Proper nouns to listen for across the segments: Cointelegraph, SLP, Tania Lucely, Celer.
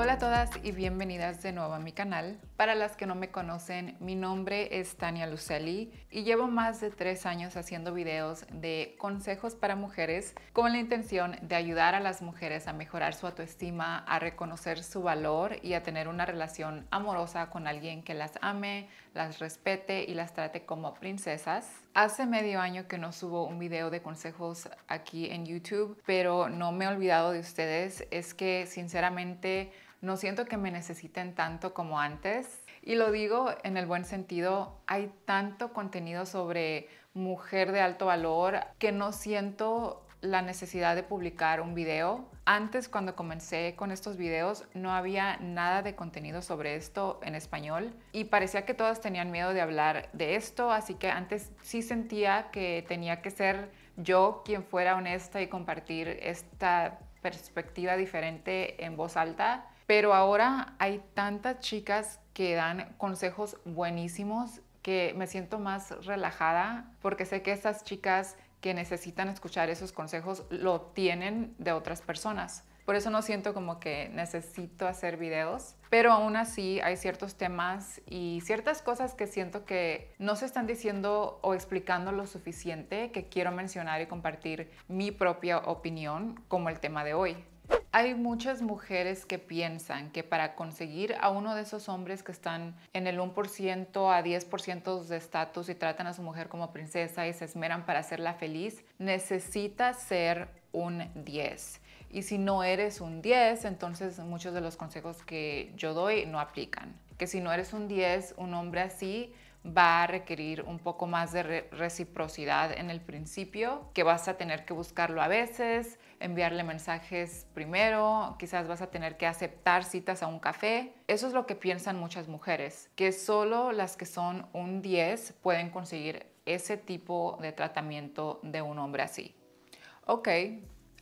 Hola a todas y bienvenidas de nuevo a mi canal. Para las que no me conocen, mi nombre es Tania Lucely y llevo más de 3 años haciendo videos de consejos para mujeres con la intención de ayudar a las mujeres a mejorar su autoestima, a reconocer su valor y a tener una relación amorosa con alguien que las ame, las respete y las trate como princesas. Hace medio año que no subo un video de consejos aquí en YouTube, pero no me he olvidado de ustedes. Es que sinceramente no siento que me necesiten tanto como antes. Y lo digo en el buen sentido, hay tanto contenido sobre mujer de alto valor que no siento la necesidad de publicar un video. Antes, cuando comencé con estos videos, no había nada de contenido sobre esto en español y parecía que todas tenían miedo de hablar de esto, así que antes sí sentía que tenía que ser yo quien fuera honesta y compartir esta perspectiva diferente en voz alta. Pero ahora hay tantas chicas que dan consejos buenísimos que me siento más relajada porque sé que esas chicas que necesitan escuchar esos consejos lo obtienen de otras personas. Por eso no siento como que necesito hacer videos. Pero aún así hay ciertos temas y ciertas cosas que siento que no se están diciendo o explicando lo suficiente, que quiero mencionar y compartir mi propia opinión, como el tema de hoy. Hay muchas mujeres que piensan que para conseguir a uno de esos hombres que están en el 1% a 10% de estatus y tratan a su mujer como princesa y se esmeran para hacerla feliz, necesita ser un 10. Y si no eres un 10, entonces muchos de los consejos que yo doy no aplican. Que si no eres un 10, un hombre así va a requerir un poco más de reciprocidad en el principio, que vas a tener que buscarlo a veces, enviarle mensajes primero, quizás vas a tener que aceptar citas a un café. Eso es lo que piensan muchas mujeres, que solo las que son un 10 pueden conseguir ese tipo de tratamiento de un hombre así. Ok,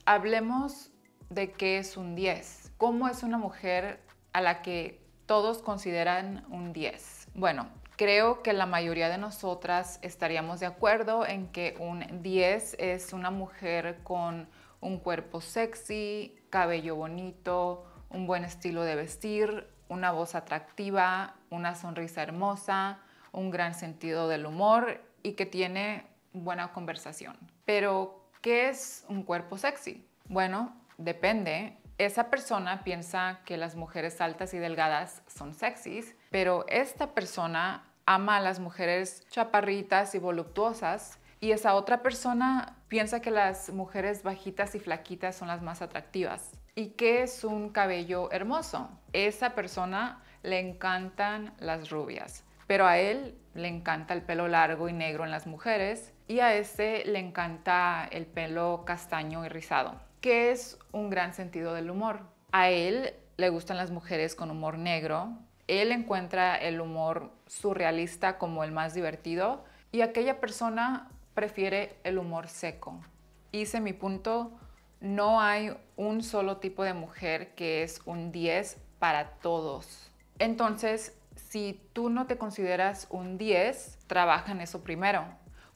hablemos de qué es un 10. ¿Cómo es una mujer a la que todos consideran un 10? Bueno, creo que la mayoría de nosotras estaríamos de acuerdo en que un 10 es una mujer con un cuerpo sexy, cabello bonito, un buen estilo de vestir, una voz atractiva, una sonrisa hermosa, un gran sentido del humor y que tiene buena conversación. Pero, ¿qué es un cuerpo sexy? Bueno, depende. Esa persona piensa que las mujeres altas y delgadas son sexys, pero esta persona ama a las mujeres chaparritas y voluptuosas y esa otra persona piensa que las mujeres bajitas y flaquitas son las más atractivas. ¿Y qué es un cabello hermoso? Esa persona le encantan las rubias, pero a él le encanta el pelo largo y negro en las mujeres y a este le encanta el pelo castaño y rizado. ¿Qué es un gran sentido del humor? A él le gustan las mujeres con humor negro, él encuentra el humor surrealista como el más divertido y aquella persona prefiere el humor seco. Hice mi punto, no hay un solo tipo de mujer que es un 10 para todos. Entonces, si tú no te consideras un 10, trabaja en eso primero.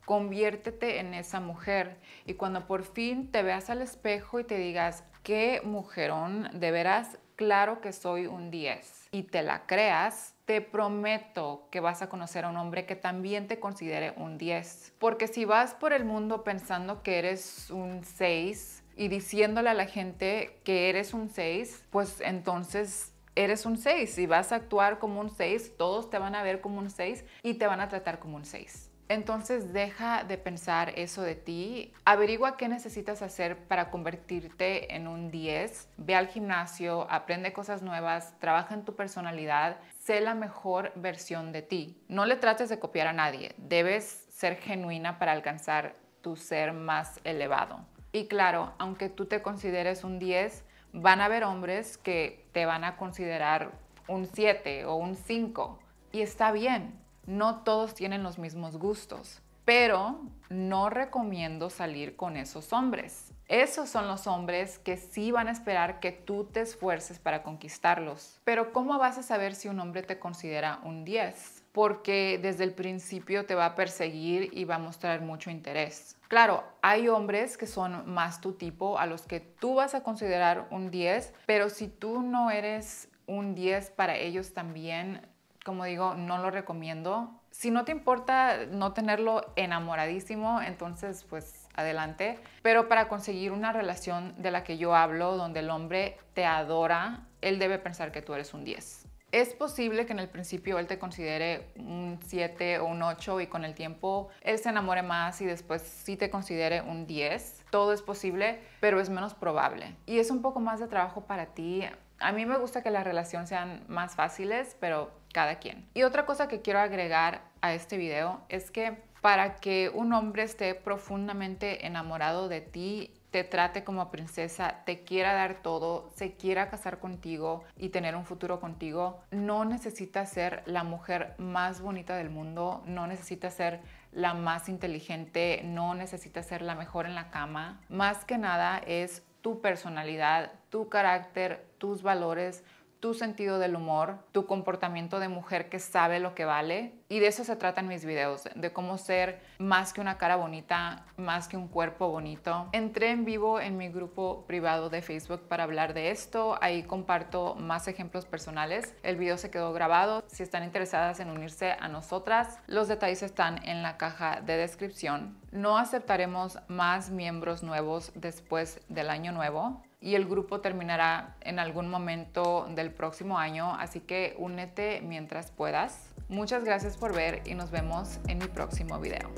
Conviértete en esa mujer y cuando por fin te veas al espejo y te digas qué mujerón, de veras, claro que soy un 10 y te la creas, te prometo que vas a conocer a un hombre que también te considere un 10. Porque si vas por el mundo pensando que eres un 6 y diciéndole a la gente que eres un 6, pues entonces eres un 6 y vas a actuar como un 6, todos te van a ver como un 6 y te van a tratar como un 6. Entonces deja de pensar eso de ti, averigua qué necesitas hacer para convertirte en un 10, ve al gimnasio, aprende cosas nuevas, trabaja en tu personalidad, sé la mejor versión de ti. No le trates de copiar a nadie, debes ser genuina para alcanzar tu ser más elevado. Y claro, aunque tú te consideres un 10, van a haber hombres que te van a considerar un 7 o un 5 y está bien. No todos tienen los mismos gustos, pero no recomiendo salir con esos hombres. Esos son los hombres que sí van a esperar que tú te esfuerces para conquistarlos. Pero ¿cómo vas a saber si un hombre te considera un 10? porque desde el principio te va a perseguir y va a mostrar mucho interés. Claro, hay hombres que son más tu tipo, a los que tú vas a considerar un 10, pero si tú no eres un 10 para ellos también, como digo, no lo recomiendo. Si no te importa no tenerlo enamoradísimo, entonces pues adelante. Pero para conseguir una relación de la que yo hablo, donde el hombre te adora, él debe pensar que tú eres un 10. Es posible que en el principio él te considere un 7 o un 8 y con el tiempo él se enamore más y después sí te considere un 10. Todo es posible, pero es menos probable. Y es un poco más de trabajo para ti. A mí me gusta que las relaciones sean más fáciles, pero cada quien. Y otra cosa que quiero agregar a este video es que para que un hombre esté profundamente enamorado de ti, te trate como princesa, te quiera dar todo, se quiera casar contigo y tener un futuro contigo, no necesitas ser la mujer más bonita del mundo, no necesitas ser la más inteligente, no necesitas ser la mejor en la cama. Más que nada es tu personalidad, tu carácter, tus valores, tu sentido del humor, tu comportamiento de mujer que sabe lo que vale. Y de eso se tratan mis videos, de cómo ser más que una cara bonita, más que un cuerpo bonito. Entré en vivo en mi grupo privado de Facebook para hablar de esto. Ahí comparto más ejemplos personales. El video se quedó grabado. Si están interesadas en unirse a nosotras, los detalles están en la caja de descripción. No aceptaremos más miembros nuevos después del año nuevo. Y el grupo terminará en algún momento del próximo año, así que únete mientras puedas. Muchas gracias por ver y nos vemos en mi próximo video.